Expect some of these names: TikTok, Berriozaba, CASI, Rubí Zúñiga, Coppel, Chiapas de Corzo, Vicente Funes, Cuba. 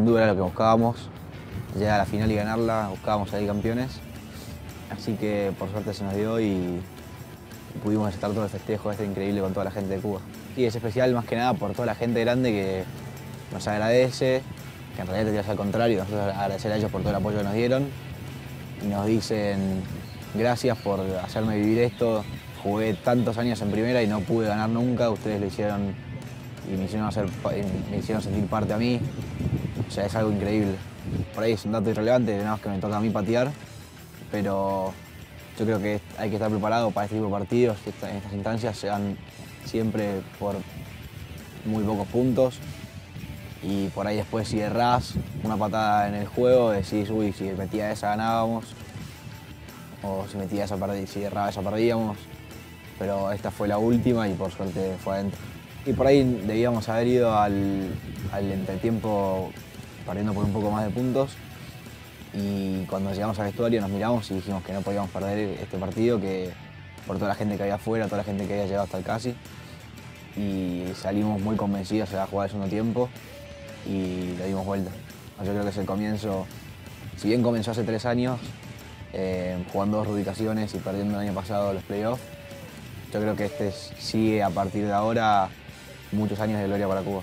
sin duda era lo que buscábamos, llegar a la final y ganarla, buscábamos ahí campeones. Así que por suerte se nos dio y pudimos estar todo el festejo este increíble con toda la gente de Cuba. Y es especial más que nada por toda la gente grande que nos agradece, que en realidad te digas al contrario, nosotros agradecer a ellos por todo el apoyo que nos dieron. Y nos dicen gracias por hacerme vivir esto, jugué tantos años en primera y no pude ganar nunca, ustedes lo hicieron y me hicieron sentir parte a mí, o sea, es algo increíble. Por ahí es un dato irrelevante, nada más que me toca a mí patear, pero yo creo que hay que estar preparado para este tipo de partidos, que en estas instancias se dan siempre por muy pocos puntos y por ahí después si errás una patada en el juego decís, uy, si metía esa ganábamos, o si metía esa si erraba esa perdíamos, pero esta fue la última y por suerte fue adentro. Y por ahí debíamos haber ido al entretiempo perdiendo por un poco más de puntos y cuando llegamos al vestuario nos miramos y dijimos que no podíamos perder este partido, que por toda la gente que había afuera, toda la gente que había llegado hasta el CASI, y salimos muy convencidos a la jugada del segundo tiempo y le dimos vuelta. Yo creo que es el comienzo, si bien comenzó hace 3 años, jugando 2 reubicaciones y perdiendo el año pasado los playoffs, yo creo que este sigue a partir de ahora muchos años de gloria para Cuba.